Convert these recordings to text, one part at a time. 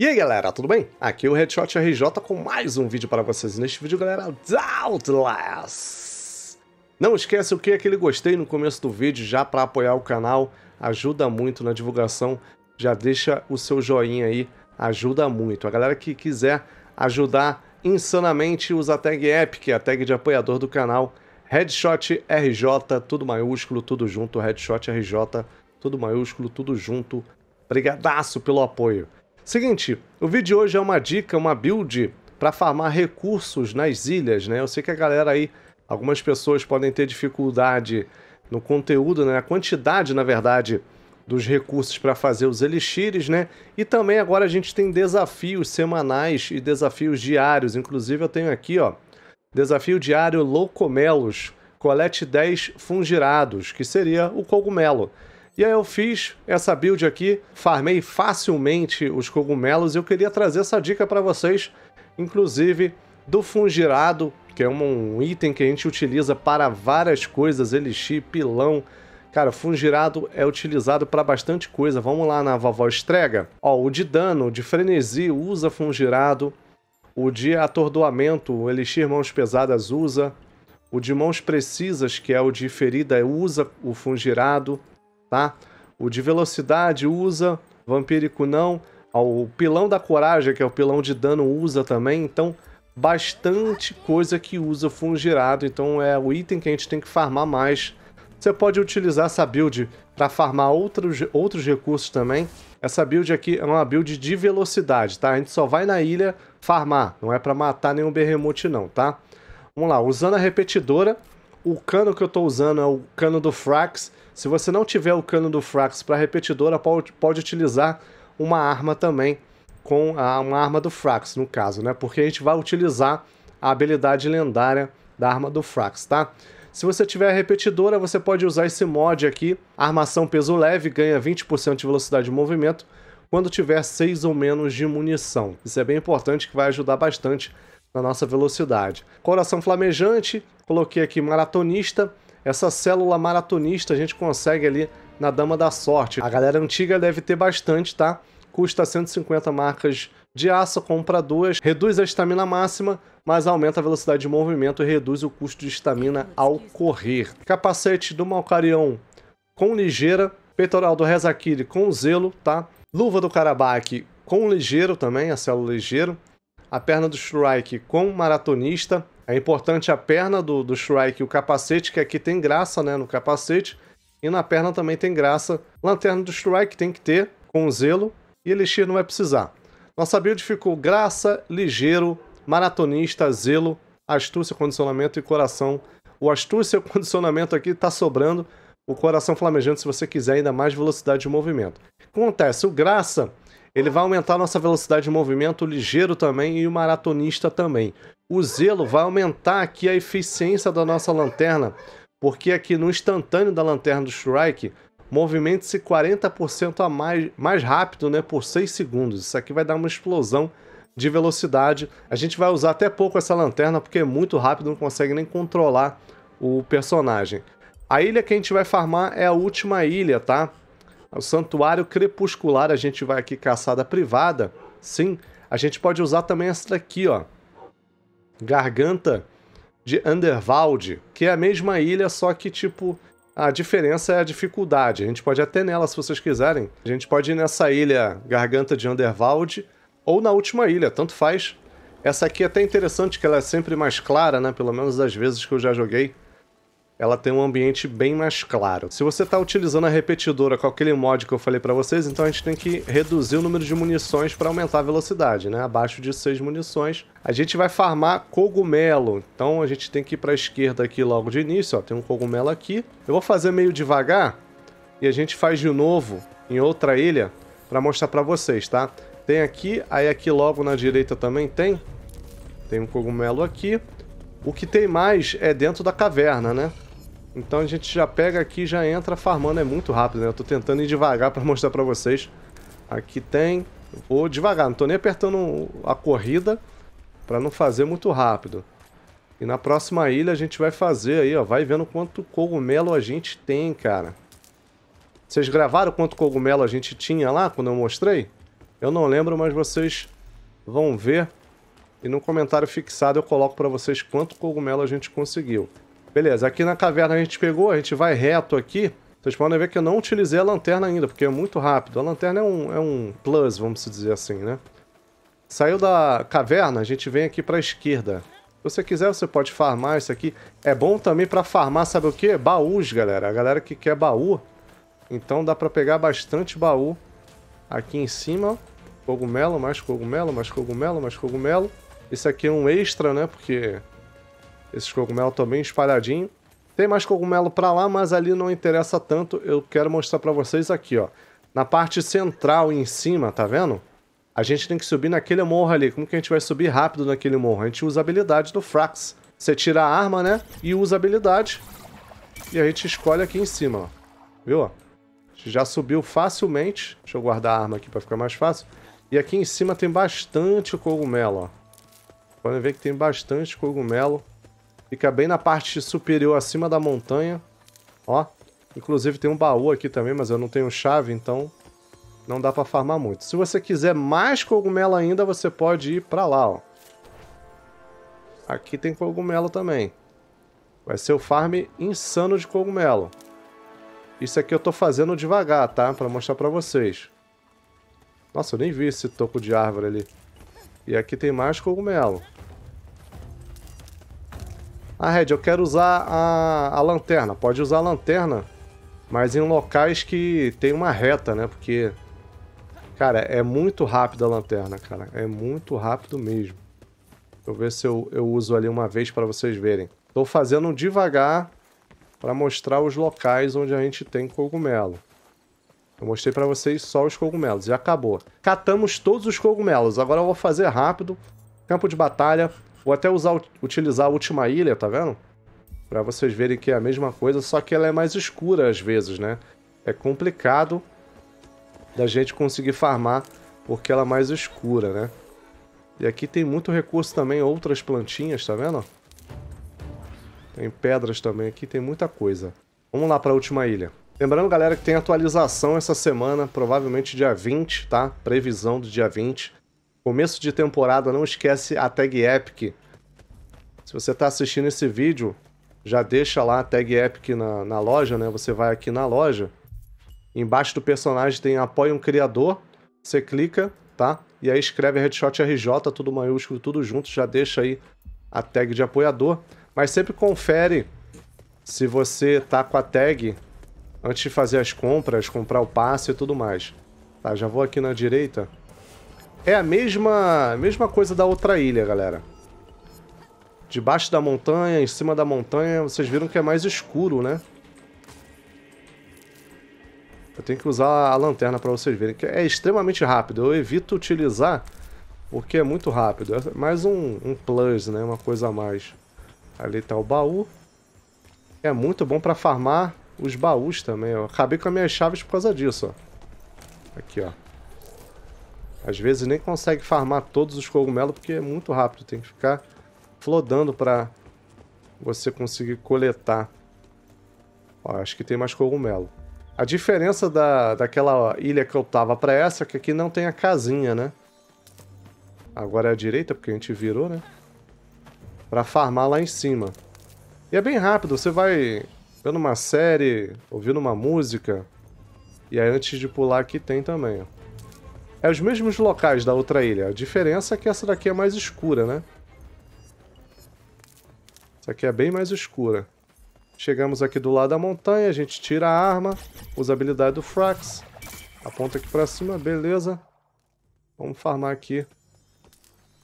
E aí galera, tudo bem? Aqui é o HeadshotRJ com mais um vídeo para vocês. Neste vídeo, galera, Dauntless! Não esquece o que é aquele gostei no começo do vídeo já para apoiar o canal, ajuda muito na divulgação, já deixa o seu joinha aí, ajuda muito. A galera que quiser ajudar insanamente usa a tag EPIC, a tag de apoiador do canal, HeadshotRJ, tudo maiúsculo, tudo junto, HeadshotRJ, tudo maiúsculo, tudo junto. Brigadaço pelo apoio! Seguinte, o vídeo de hoje é uma dica, uma build para farmar recursos nas ilhas, né? Eu sei que a galera aí, algumas pessoas podem ter dificuldade no conteúdo, né? A quantidade, na verdade, dos recursos para fazer os elixires, né? E também agora a gente tem desafios semanais e desafios diários. Inclusive eu tenho aqui, ó, desafio diário Locomelos, colete 10 fungirados, que seria o cogumelo. E aí eu fiz essa build aqui, farmei facilmente os cogumelos e eu queria trazer essa dica para vocês, inclusive do fungirado, que é um item que a gente utiliza para várias coisas, elixir, pilão. Cara, fungirado é utilizado para bastante coisa. Vamos lá na vovó estrega. Ó, o de dano, o de frenesi usa fungirado, o de atordoamento, o elixir mãos pesadas usa, o de mãos precisas, que é o de ferida, usa o fungirado. Tá? O de velocidade usa, vampírico não, o pilão da coragem, que é o pilão de dano, usa também, então bastante coisa que usa fungirado, então é o item que a gente tem que farmar mais. Você pode utilizar essa build para farmar outros recursos também. Essa build aqui é uma build de velocidade, tá? A gente só vai na ilha farmar, não é para matar nenhum berremote não, tá? Vamos lá, usando a repetidora, o cano que eu estou usando é o cano do Frax. Se você não tiver o cano do Frax para repetidora, pode utilizar uma arma também, com uma arma do Frax, no caso, né? Porque a gente vai utilizar a habilidade lendária da arma do Frax, tá? Se você tiver a repetidora, você pode usar esse mod aqui, armação peso leve, ganha 20% de velocidade de movimento, quando tiver 6 ou menos de munição. Isso é bem importante, que vai ajudar bastante na nossa velocidade. Coração flamejante, coloquei aqui maratonista. Essa célula maratonista a gente consegue ali na Dama da Sorte. A galera antiga deve ter bastante, tá? Custa 150 marcas de aço, compra 2, reduz a estamina máxima, mas aumenta a velocidade de movimento e reduz o custo de estamina ao correr. Capacete do Maucarion com ligeira, peitoral do Rezakiri com zelo, tá? Luva do Karabaki com ligeiro também, a célula ligeiro. A perna do Shrike com maratonista. É importante a perna do Shrike, o capacete, que aqui tem graça, né, no capacete. E na perna também tem graça. Lanterna do Shrike tem que ter, com zelo. E elixir não vai precisar. Nossa build ficou graça, ligeiro, maratonista, zelo, astúcia, condicionamento e coração. O astúcia e o condicionamento aqui tá sobrando. O coração flamejante, se você quiser, ainda mais velocidade de movimento. O que acontece? O graça, ele vai aumentar a nossa velocidade de movimento, o ligeiro também e o maratonista também. O zelo vai aumentar aqui a eficiência da nossa lanterna, porque aqui no instantâneo da lanterna do Shrike, movimente-se 40% a mais rápido, né, por 6 segundos. Isso aqui vai dar uma explosão de velocidade. A gente vai usar até pouco essa lanterna, porque é muito rápido, não consegue nem controlar o personagem. A ilha que a gente vai farmar é a última ilha, tá? O Santuário Crepuscular, a gente vai aqui caçada privada. Sim, a gente pode usar também essa daqui, ó. Garganta de Undervald, que é a mesma ilha, só que, tipo, a diferença é a dificuldade. A gente pode ir até nela, se vocês quiserem. A gente pode ir nessa ilha Garganta de Undervald ou na última ilha, tanto faz. Essa aqui é até interessante, que ela é sempre mais clara, né? Pelo menos das vezes que eu já joguei. Ela tem um ambiente bem mais claro. Se você está utilizando a repetidora com aquele mod que eu falei para vocês, então a gente tem que reduzir o número de munições para aumentar a velocidade, né? Abaixo de 6 munições. A gente vai farmar cogumelo. Então a gente tem que ir para a esquerda aqui logo de início. Ó, tem um cogumelo aqui. Eu vou fazer meio devagar e a gente faz de novo em outra ilha para mostrar para vocês, tá? Tem aqui, aí aqui logo na direita também tem. Tem um cogumelo aqui. O que tem mais é dentro da caverna, né? Então a gente já pega aqui e já entra farmando, é muito rápido, né? Eu tô tentando ir devagar pra mostrar pra vocês. Aqui tem... Vou devagar, não tô nem apertando a corrida pra não fazer muito rápido. E na próxima ilha a gente vai fazer aí, ó. Vai vendo quanto cogumelo a gente tem, cara. Vocês gravaram quanto cogumelo a gente tinha lá, quando eu mostrei? Eu não lembro, mas vocês vão ver. E no comentário fixado eu coloco para vocês quanto cogumelo a gente conseguiu. Beleza, aqui na caverna a gente pegou, a gente vai reto aqui. Vocês podem ver que eu não utilizei a lanterna ainda, porque é muito rápido. A lanterna é um plus, vamos dizer assim, né? Saiu da caverna, a gente vem aqui para a esquerda. Se você quiser, você pode farmar isso aqui. É bom também para farmar, sabe o quê? Baús, galera. A galera que quer baú. Então dá para pegar bastante baú. Aqui em cima, cogumelo, mais cogumelo, mais cogumelo, mais cogumelo. Esse aqui é um extra, né? Porque esses cogumelos estão bem espalhadinhos. Tem mais cogumelo pra lá, mas ali não interessa tanto. Eu quero mostrar pra vocês aqui, ó. Na parte central em cima, tá vendo? A gente tem que subir naquele morro ali. Como que a gente vai subir rápido naquele morro? A gente usa a habilidade do Frax. Você tira a arma, né? E usa a habilidade. E a gente escolhe aqui em cima, ó. Viu? A gente já subiu facilmente. Deixa eu guardar a arma aqui pra ficar mais fácil. E aqui em cima tem bastante cogumelo, ó. Podem ver que tem bastante cogumelo. Fica bem na parte superior, acima da montanha. Ó. Inclusive tem um baú aqui também, mas eu não tenho chave, então não dá pra farmar muito. Se você quiser mais cogumelo ainda, você pode ir pra lá, ó. Aqui tem cogumelo também. Vai ser o farm insano de cogumelo. Isso aqui eu tô fazendo devagar, tá? Pra mostrar pra vocês. Nossa, eu nem vi esse toco de árvore ali. E aqui tem mais cogumelo. Ah, Red, eu quero usar a lanterna. Pode usar a lanterna, mas em locais que tem uma reta, né? Porque, cara, é muito rápido a lanterna, cara. É muito rápido mesmo. Deixa eu ver se eu uso ali uma vez para vocês verem. Tô fazendo devagar para mostrar os locais onde a gente tem cogumelo. Eu mostrei para vocês só os cogumelos e acabou. Catamos todos os cogumelos. Agora eu vou fazer rápido. Campo de batalha. Vou até utilizar a última ilha, tá vendo? Pra vocês verem que é a mesma coisa, só que ela é mais escura às vezes, né? É complicado da gente conseguir farmar porque ela é mais escura, né? E aqui tem muito recurso também, outras plantinhas, tá vendo? Tem pedras também aqui, tem muita coisa. Vamos lá pra última ilha. Lembrando, galera, que tem atualização essa semana, provavelmente dia 20, tá? Previsão do dia 20. Começo de temporada, não esquece a tag EPIC. Se você está assistindo esse vídeo, já deixa lá a tag EPIC na loja, né? Você vai aqui na loja. Embaixo do personagem tem Apoie um Criador. Você clica, tá? E aí escreve HeadshotRJ, tudo maiúsculo, tudo junto. Já deixa aí a tag de apoiador. Mas sempre confere se você tá com a tag antes de fazer as compras, comprar o passe e tudo mais. Tá, já vou aqui na direita. É a mesma coisa da outra ilha, galera. Debaixo da montanha, em cima da montanha, vocês viram que é mais escuro, né? Eu tenho que usar a lanterna para vocês verem, que é extremamente rápido. Eu evito utilizar porque é muito rápido. É mais um plus, né? Uma coisa a mais. Ali tá o baú. É muito bom para farmar os baús também. Eu acabei com as minhas chaves por causa disso, ó. Aqui, ó. Às vezes nem consegue farmar todos os cogumelos porque é muito rápido. Tem que ficar flodando para você conseguir coletar. Ó, acho que tem mais cogumelo. A diferença daquela ilha que eu tava para essa é que aqui não tem a casinha, né? Agora é a direita porque a gente virou, né? Para farmar lá em cima. E é bem rápido. Você vai vendo uma série, ouvindo uma música. E aí antes de pular aqui tem também, ó. É os mesmos locais da outra ilha. A diferença é que essa daqui é mais escura, né? Essa aqui é bem mais escura. Chegamos aqui do lado da montanha, a gente tira a arma, usa a habilidade do Frax, aponta aqui pra cima, beleza. Vamos farmar aqui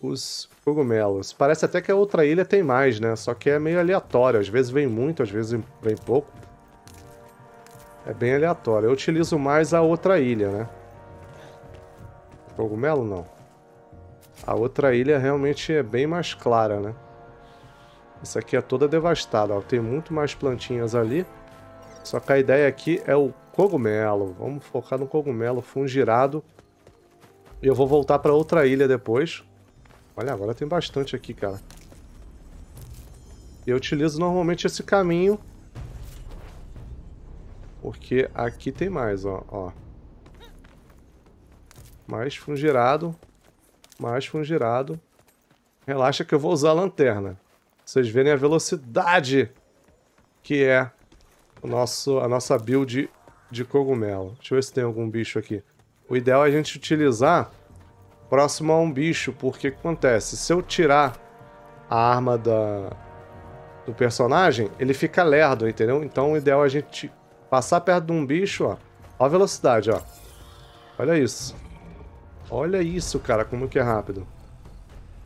os cogumelos. Parece até que a outra ilha tem mais, né? Só que é meio aleatório. Às vezes vem muito, às vezes vem pouco. É bem aleatório. Eu utilizo mais a outra ilha, né? Cogumelo não. A outra ilha realmente é bem mais clara, né? Essa aqui é toda devastada, ó. Tem muito mais plantinhas ali. Só que a ideia aqui é o cogumelo. Vamos focar no cogumelo fungirado. E eu vou voltar pra outra ilha depois. Olha, agora tem bastante aqui, cara. Eu utilizo normalmente esse caminho. Porque aqui tem mais, ó. Mais fungirado. Mais fungirado. Relaxa que eu vou usar a lanterna. Vocês verem a velocidade que é o nosso, a nossa build de cogumelo. Deixa eu ver se tem algum bicho aqui. O ideal é a gente utilizar próximo a um bicho, porque o que acontece? Se eu tirar a arma do personagem, ele fica lerdo, entendeu? Então o ideal é a gente passar perto de um bicho, ó. Olha a velocidade, ó. Olha isso. Olha isso, cara, como que é rápido.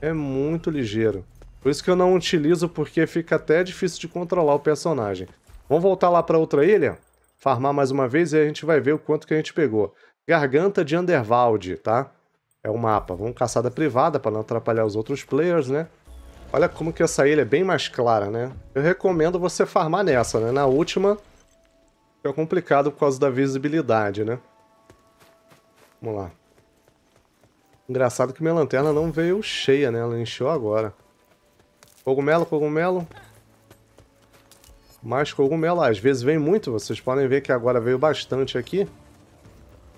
É muito ligeiro. Por isso que eu não utilizo, porque fica até difícil de controlar o personagem. Vamos voltar lá para outra ilha, farmar mais uma vez e a gente vai ver o quanto que a gente pegou. Garganta de Undervald, tá? É o mapa. Vamos caçada privada para não atrapalhar os outros players, né? Olha como que essa ilha é bem mais clara, né? Eu recomendo você farmar nessa, né? Na última é complicado por causa da visibilidade, né? Vamos lá. Engraçado que minha lanterna não veio cheia, né? Ela encheu agora. Cogumelo, cogumelo. Mais cogumelo. Às vezes vem muito. Vocês podem ver que agora veio bastante aqui.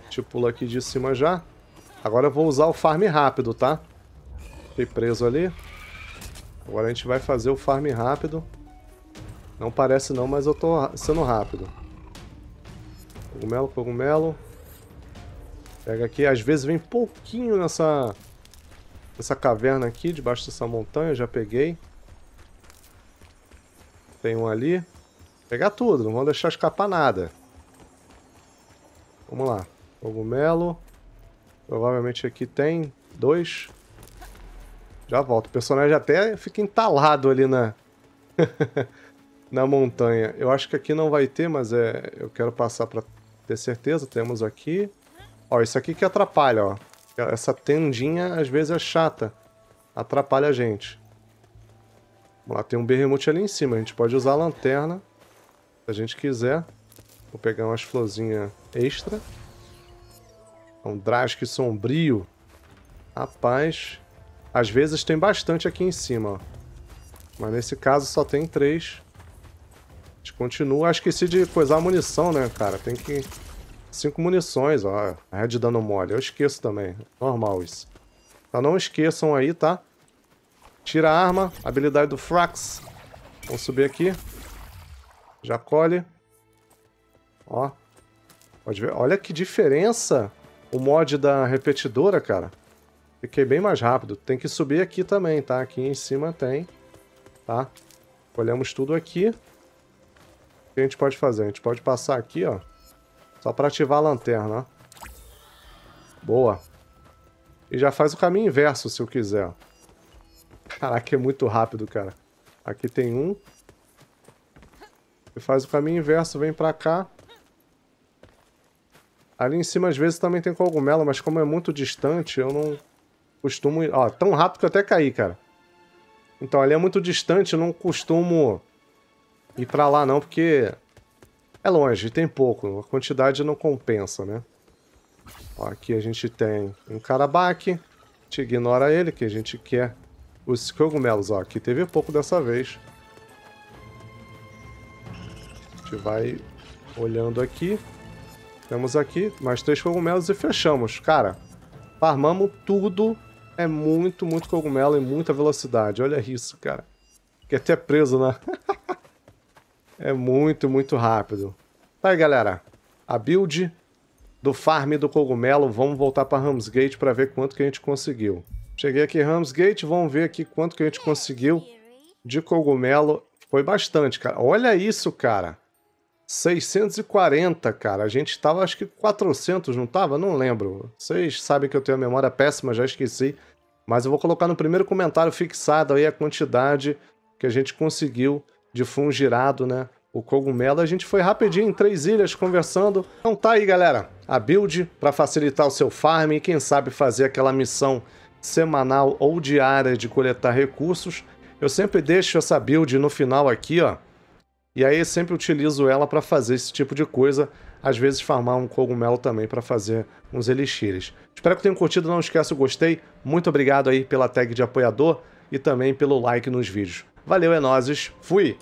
A gente pula aqui de cima já. Agora eu vou usar o farm rápido, tá? Fiquei preso ali. Agora a gente vai fazer o farm rápido. Não parece não, mas eu tô sendo rápido. Cogumelo, cogumelo. Pega aqui. Às vezes vem pouquinho nessa caverna aqui, debaixo dessa montanha. Já peguei. Tem um ali. Pegar tudo, não vou deixar escapar nada. Vamos lá. Cogumelo. Provavelmente aqui tem dois. Já volto. O personagem até fica entalado ali na montanha. Eu acho que aqui não vai ter, mas eu quero passar para ter certeza. Temos aqui. Ó, isso aqui que atrapalha, ó. Essa tendinha às vezes é chata. Atrapalha a gente. Vamos lá, tem um berremute ali em cima. A gente pode usar a lanterna, se a gente quiser. Vou pegar umas florzinhas extra. É um Drask sombrio. Rapaz. Às vezes tem bastante aqui em cima, ó. Mas nesse caso só tem 3. A gente continua. Ah, esqueci de coisar a munição, né, cara? Tem que... 5 munições, ó. É de dano mole. Eu esqueço também. Normal isso. Então não esqueçam aí, tá? Tira a arma, habilidade do Frax. Vamos subir aqui. Já colhe. Ó. Pode ver. Olha que diferença o mod da repetidora, cara. Fiquei bem mais rápido. Tem que subir aqui também, tá? Aqui em cima tem. Tá? Colhemos tudo aqui. O que a gente pode fazer? A gente pode passar aqui, ó. Só pra ativar a lanterna, ó. Boa. E já faz o caminho inverso, se eu quiser, ó. Caraca, é muito rápido, cara. Aqui tem um. Você faz o caminho inverso, vem pra cá. Ali em cima, às vezes, também tem cogumelo, mas como é muito distante, eu não costumo... Ó, tão rápido que eu até caí, cara. Então, ali é muito distante, eu não costumo ir pra lá, não, porque é longe, tem pouco. A quantidade não compensa, né? Ó, aqui a gente tem um Karabaki. A gente ignora ele, que a gente quer... Os cogumelos, ó, aqui teve pouco dessa vez. A gente vai olhando aqui. Temos aqui mais 3 cogumelos e fechamos. Cara, farmamos tudo. É muito, muito cogumelo e muita velocidade. Olha isso, cara. Fiquei até preso, né? É muito, muito rápido. Tá aí, galera. A build do farm do cogumelo. Vamos voltar para Ramsgate para ver quanto que a gente conseguiu. Cheguei aqui em Ramsgate, vamos ver aqui quanto que a gente conseguiu de cogumelo. Foi bastante, cara. Olha isso, cara. 640, cara. A gente tava, acho que 400, não tava? Não lembro. Vocês sabem que eu tenho a memória péssima, já esqueci. Mas eu vou colocar no primeiro comentário fixado aí a quantidade que a gente conseguiu de fungirado, né? O cogumelo. A gente foi rapidinho em 3 ilhas conversando. Então tá aí, galera. A build para facilitar o seu farm e quem sabe fazer aquela missão semanal ou diária de coletar recursos. Eu sempre deixo essa build no final aqui, ó. E aí eu sempre utilizo ela para fazer esse tipo de coisa. Às vezes farmar um cogumelo também para fazer uns elixires. Espero que tenham curtido. Não esqueça o gostei. Muito obrigado aí pela tag de apoiador e também pelo like nos vídeos. Valeu, Enosis. Fui!